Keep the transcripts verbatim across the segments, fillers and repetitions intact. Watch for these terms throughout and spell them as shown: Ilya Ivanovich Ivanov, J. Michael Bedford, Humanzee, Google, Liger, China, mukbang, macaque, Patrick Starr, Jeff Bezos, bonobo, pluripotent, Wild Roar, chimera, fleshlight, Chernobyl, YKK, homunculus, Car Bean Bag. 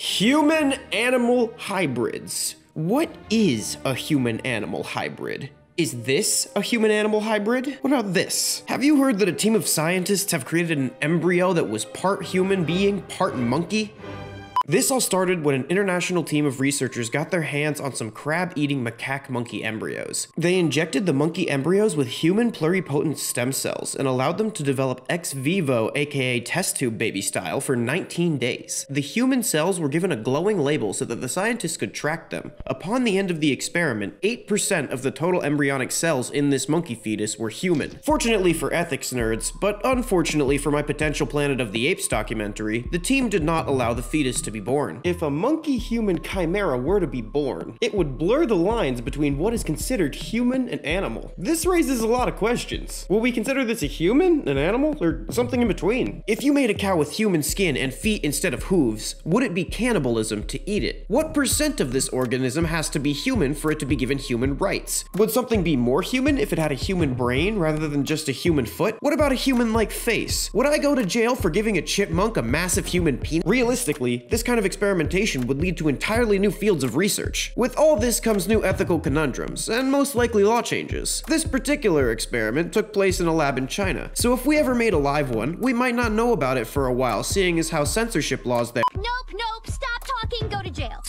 Human-animal hybrids. What is a human-animal hybrid? Is this a human-animal hybrid? What about this? Have you heard that a team of scientists have created an embryo that was part human being, part monkey? This all started when an international team of researchers got their hands on some crab-eating macaque monkey embryos. They injected the monkey embryos with human pluripotent stem cells and allowed them to develop ex vivo, aka test tube baby style, for nineteen days. The human cells were given a glowing label so that the scientists could track them. Upon the end of the experiment, eight percent of the total embryonic cells in this monkey fetus were human. Fortunately for ethics nerds, but unfortunately for my potential Planet of the Apes documentary, the team did not allow the fetus to be born. If a monkey-human chimera were to be born, it would blur the lines between what is considered human and animal. This raises a lot of questions. Will we consider this a human, an animal, or something in between? If you made a cow with human skin and feet instead of hooves, would it be cannibalism to eat it? What percent of this organism has to be human for it to be given human rights? Would something be more human if it had a human brain rather than just a human foot? What about a human-like face? Would I go to jail for giving a chipmunk a massive human penis? Realistically, this This kind of experimentation would lead to entirely new fields of research. With all this comes new ethical conundrums, and most likely law changes. This particular experiment took place in a lab in China, so if we ever made a live one, we might not know about it for a while, seeing as how censorship laws there. Nope, nope, stop talking, go to jail.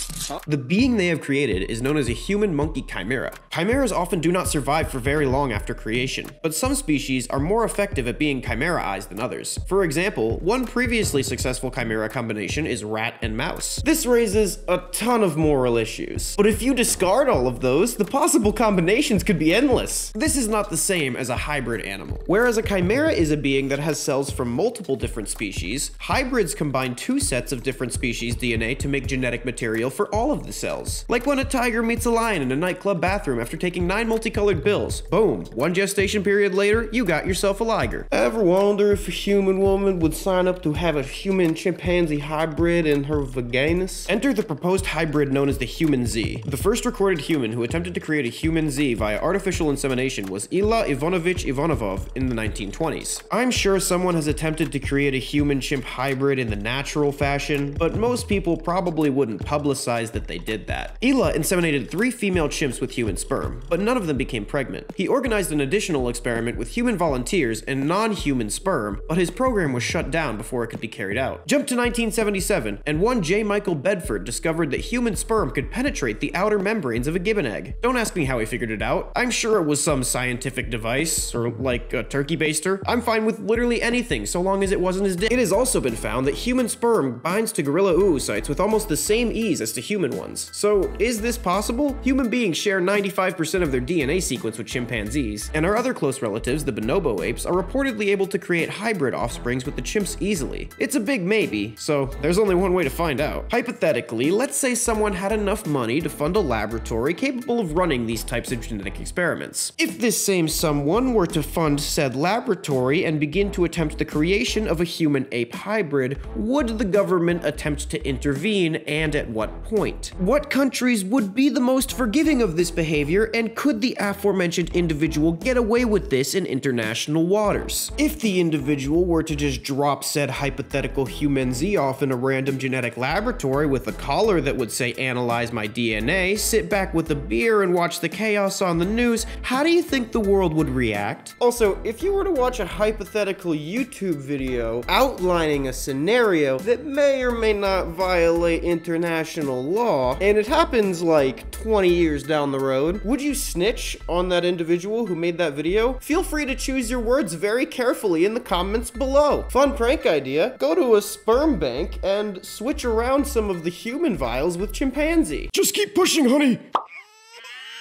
The being they have created is known as a human-monkey chimera. Chimeras often do not survive for very long after creation, but some species are more effective at being chimeraized than others. For example, one previously successful chimera combination is rat and mouse. This raises a ton of moral issues, but if you discard all of those, the possible combinations could be endless. This is not the same as a hybrid animal. Whereas a chimera is a being that has cells from multiple different species, hybrids combine two sets of different species' D N A to make genetic material for all all of the cells. Like when a tiger meets a lion in a nightclub bathroom after taking nine multicolored pills. Boom, one gestation period later, you got yourself a liger. Ever wonder if a human woman would sign up to have a human chimpanzee hybrid in her vaginus? Enter the proposed hybrid known as the Humanzee. The first recorded human who attempted to create a Humanzee via artificial insemination was Ilya Ivanovich Ivanov in the nineteen twenties. I'm sure someone has attempted to create a human-chimp hybrid in the natural fashion, but most people probably wouldn't publicize that they did that. Ilya inseminated three female chimps with human sperm, but none of them became pregnant. He organized an additional experiment with human volunteers and non-human sperm, but his program was shut down before it could be carried out. Jump to nineteen seventy-seven, and one J. Michael Bedford discovered that human sperm could penetrate the outer membranes of a gibbon egg. Don't ask me how he figured it out. I'm sure it was some scientific device, or like a turkey baster. I'm fine with literally anything, so long as it wasn't his dick. It has also been found that human sperm binds to gorilla oocytes with almost the same ease as to human ones. So is this possible? Human beings share ninety-five percent of their D N A sequence with chimpanzees, and our other close relatives, the bonobo apes, are reportedly able to create hybrid offsprings with the chimps easily. It's a big maybe, so there's only one way to find out. Hypothetically, let's say someone had enough money to fund a laboratory capable of running these types of genetic experiments. If this same someone were to fund said laboratory and begin to attempt the creation of a human-ape hybrid, would the government attempt to intervene, and at what point? What countries would be the most forgiving of this behavior, and could the aforementioned individual get away with this in international waters? If the individual were to just drop said hypothetical Humanzee off in a random genetic laboratory with a collar that would say analyze my D N A, sit back with a beer and watch the chaos on the news, how do you think the world would react? Also, if you were to watch a hypothetical YouTube video outlining a scenario that may or may not violate international law, and it happens like twenty years down the road, would you snitch on that individual who made that video? Feel free to choose your words very carefully in the comments below. Fun prank idea, go to a sperm bank and switch around some of the human vials with chimpanzee. Just keep pushing, honey.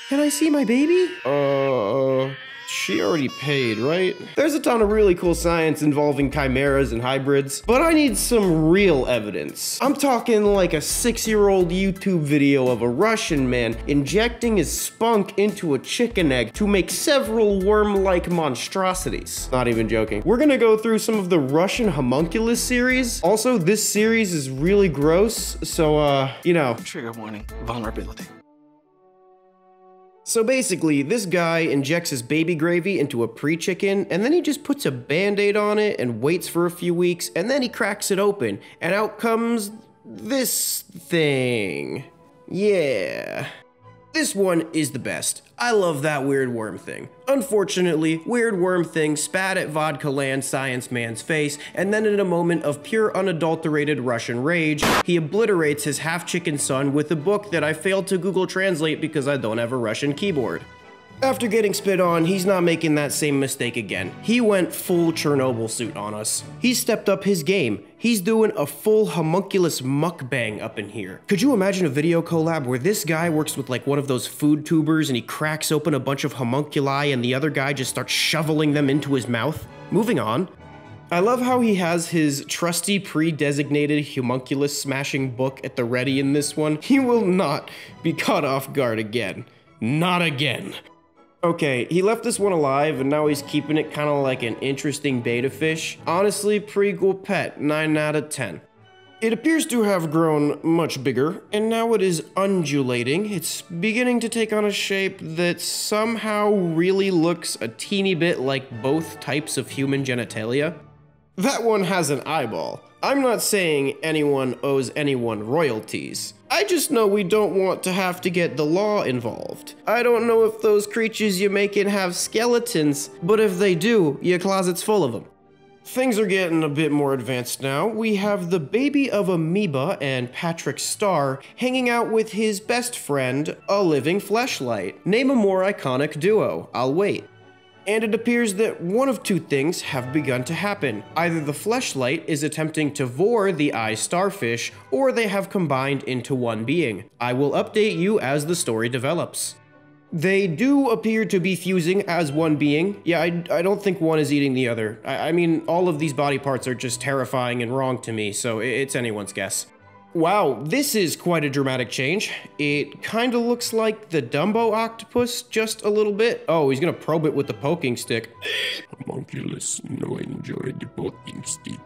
Can I see my baby? Uh... She already paid, right? There's a ton of really cool science involving chimeras and hybrids, but I need some real evidence. I'm talking like a six-year-old YouTube video of a Russian man injecting his spunk into a chicken egg to make several worm-like monstrosities. Not even joking. We're gonna go through some of the Russian homunculus series. Also, this series is really gross, so, uh, you know. Trigger warning, vulnerability. So basically, this guy injects his baby gravy into a pre-chicken, and then he just puts a band-aid on it and waits for a few weeks, and then he cracks it open, and out comes this thing. Yeah. This one is the best. I love that weird worm thing. Unfortunately, weird worm thing spat at vodka land science man's face, and then in a moment of pure unadulterated Russian rage, he obliterates his half-chicken son with a book that I failed to Google Translate because I don't have a Russian keyboard. After getting spit on, he's not making that same mistake again. He went full Chernobyl suit on us. He stepped up his game. He's doing a full homunculus mukbang up in here. Could you imagine a video collab where this guy works with like one of those food tubers and he cracks open a bunch of homunculi and the other guy just starts shoveling them into his mouth? Moving on. I love how he has his trusty pre-designated homunculus smashing book at the ready in this one. He will not be caught off guard again. Not again. Okay, he left this one alive, and now he's keeping it kind of like an interesting beta fish. Honestly, pretty cool pet, nine out of ten. It appears to have grown much bigger, and now it is undulating. It's beginning to take on a shape that somehow really looks a teeny bit like both types of human genitalia. That one has an eyeball. I'm not saying anyone owes anyone royalties. I just know we don't want to have to get the law involved. I don't know if those creatures you're making have skeletons, but if they do, your closet's full of them. Things are getting a bit more advanced now. We have the baby of Amoeba and Patrick Starr hanging out with his best friend, a living fleshlight. Name a more iconic duo. I'll wait. And it appears that one of two things have begun to happen. Either the fleshlight is attempting to vor the eye starfish, or they have combined into one being. I will update you as the story develops. They do appear to be fusing as one being. Yeah, I, I don't think one is eating the other. I, I mean, all of these body parts are just terrifying and wrong to me, so it's anyone's guess. Wow, this is quite a dramatic change. It kind of looks like the Dumbo octopus just a little bit. Oh, he's gonna probe it with the poking stick. Homunculus, no enjoy the poking stick.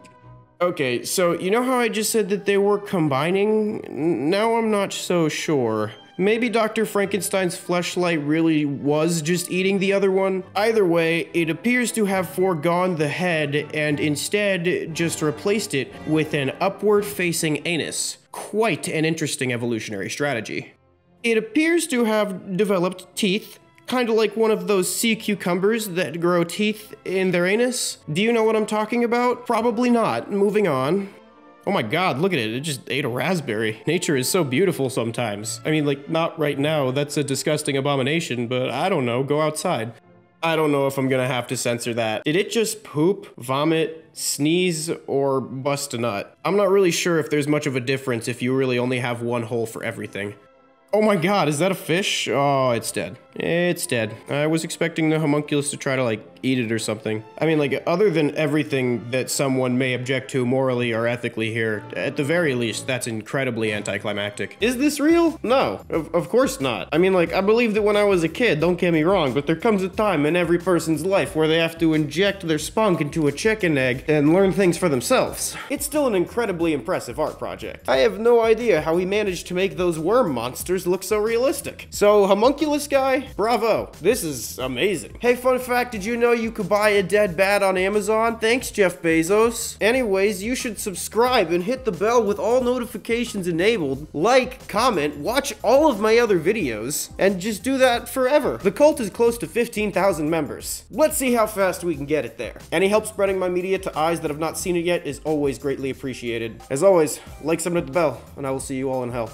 Okay, so you know how I just said that they were combining? Now I'm not so sure. Maybe Doctor Frankenstein's fleshlight really was just eating the other one? Either way, it appears to have foregone the head and instead just replaced it with an upward-facing anus. Quite an interesting evolutionary strategy. It appears to have developed teeth, kind of like one of those sea cucumbers that grow teeth in their anus. Do you know what I'm talking about? Probably not. Moving on. Oh my god, look at it, it just ate a raspberry. Nature is so beautiful sometimes. I mean, like, not right now, that's a disgusting abomination, but I don't know, go outside. I don't know if I'm gonna have to censor that. Did it just poop, vomit, sneeze, or bust a nut? I'm not really sure if there's much of a difference if you really only have one hole for everything. Oh my god, is that a fish? Oh, it's dead. It's dead. I was expecting the homunculus to try to, like, eat it or something. I mean, like, other than everything that someone may object to morally or ethically here, at the very least, that's incredibly anticlimactic. Is this real? No, of, of course not. I mean, like, I believed it when I was a kid, don't get me wrong, but there comes a time in every person's life where they have to inject their spunk into a chicken egg and learn things for themselves. It's still an incredibly impressive art project. I have no idea how he managed to make those worm monsters look so realistic. So, homunculus guy? Bravo, this is amazing. Hey, fun fact, did you know you could buy a dead bat on Amazon? Thanks, Jeff Bezos. Anyways, you should subscribe and hit the bell with all notifications enabled. Like, comment, watch all of my other videos, and just do that forever. The cult is close to fifteen thousand members. Let's see how fast we can get it there. Any help spreading my media to eyes that have not seen it yet is always greatly appreciated. As always, like, subscribe, hit the bell, and I will see you all in hell.